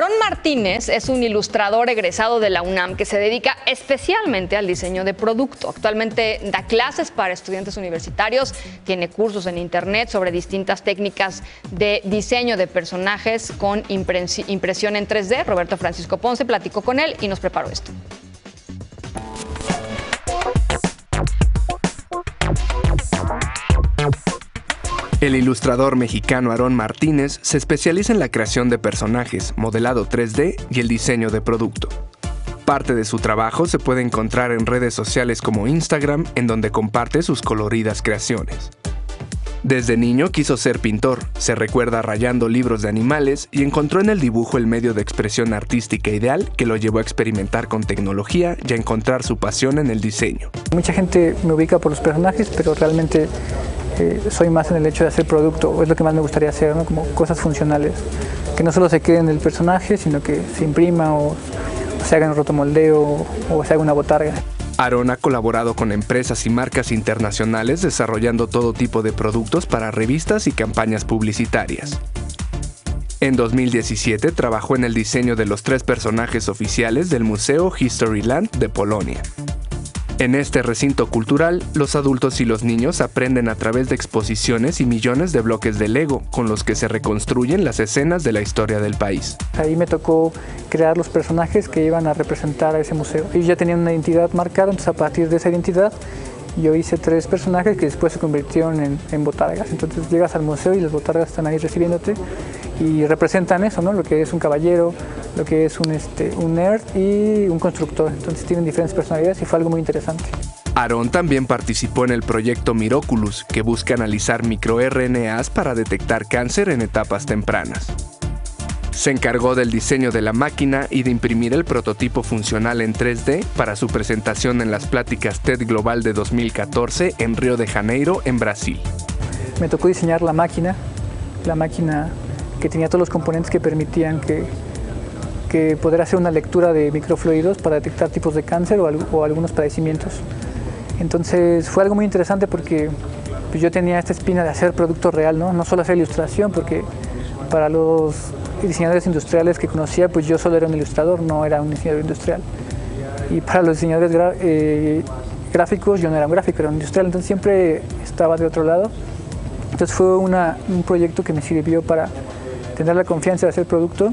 Aarón Martínez es un ilustrador egresado de la UNAM que se dedica especialmente al diseño de producto. Actualmente da clases para estudiantes universitarios, tiene cursos en internet sobre distintas técnicas de diseño de personajes con impresión en 3D. Roberto Francisco Ponce platicó con él y nos preparó esto. El ilustrador mexicano Aarón Martínez se especializa en la creación de personajes, modelado 3D y el diseño de producto. Parte de su trabajo se puede encontrar en redes sociales como Instagram, en donde comparte sus coloridas creaciones. Desde niño quiso ser pintor, se recuerda rayando libros de animales y encontró en el dibujo el medio de expresión artística ideal que lo llevó a experimentar con tecnología y a encontrar su pasión en el diseño. Mucha gente me ubica por los personajes, pero realmente soy más en el hecho de hacer producto, es lo que más me gustaría hacer, ¿no? Como cosas funcionales, que no solo se quede en el personaje, sino que se imprima o se haga un rotomoldeo o se haga una botarga. Aarón ha colaborado con empresas y marcas internacionales desarrollando todo tipo de productos para revistas y campañas publicitarias. En 2017 trabajó en el diseño de los 3 personajes oficiales del Museo History Land de Polonia. En este recinto cultural, los adultos y los niños aprenden a través de exposiciones y millones de bloques de Lego con los que se reconstruyen las escenas de la historia del país. Ahí me tocó crear los personajes que iban a representar a ese museo. Ellos ya tenían una identidad marcada, entonces a partir de esa identidad yo hice 3 personajes que después se convirtieron en botargas. Entonces llegas al museo y las botargas están ahí recibiéndote y representan eso, ¿no? Lo que es un caballero, lo que es un nerd y un constructor. Entonces tienen diferentes personalidades y fue algo muy interesante. Aarón también participó en el proyecto Miróculus, que busca analizar microRNAs para detectar cáncer en etapas tempranas. Se encargó del diseño de la máquina y de imprimir el prototipo funcional en 3D para su presentación en las pláticas TED Global de 2014 en Río de Janeiro, en Brasil. Me tocó diseñar la máquina que tenía todos los componentes que permitían que poder hacer una lectura de microfluidos para detectar tipos de cáncer o algunos padecimientos. Entonces fue algo muy interesante porque pues, yo tenía esta espina de hacer producto real, ¿no? No solo hacer ilustración, porque para los diseñadores industriales que conocía, pues yo solo era un ilustrador, no era un diseñador industrial. Y para los diseñadores gráficos, yo no era un gráfico, era un industrial, entonces siempre estaba de otro lado. Entonces fue un proyecto que me sirvió para tener la confianza de hacer producto.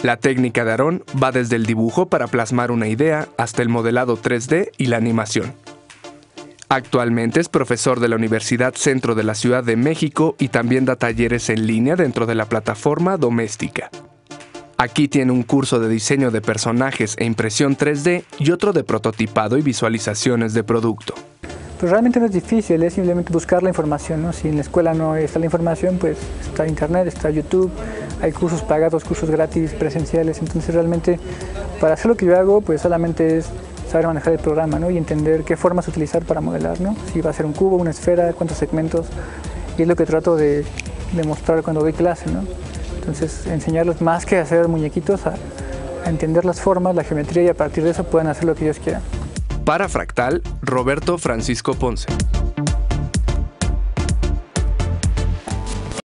La técnica de Aarón va desde el dibujo para plasmar una idea hasta el modelado 3D y la animación. Actualmente es profesor de la Universidad Centro de la Ciudad de México y también da talleres en línea dentro de la plataforma doméstica. Aquí tiene un curso de diseño de personajes e impresión 3D y otro de prototipado y visualizaciones de producto. Pues realmente no es difícil, es simplemente buscar la información, ¿no? Si en la escuela no está la información, pues está internet, está YouTube, hay cursos pagados, cursos gratis, presenciales. Entonces realmente para hacer lo que yo hago, pues solamente es saber manejar el programa, ¿no? Y entender qué formas utilizar para modelar, ¿no? Si va a ser un cubo, una esfera, cuántos segmentos, y es lo que trato de mostrar cuando doy clase, ¿no? Entonces enseñarles más que hacer muñequitos, a entender las formas, la geometría, y a partir de eso pueden hacer lo que ellos quieran. Para Fractal, Roberto Francisco Ponce.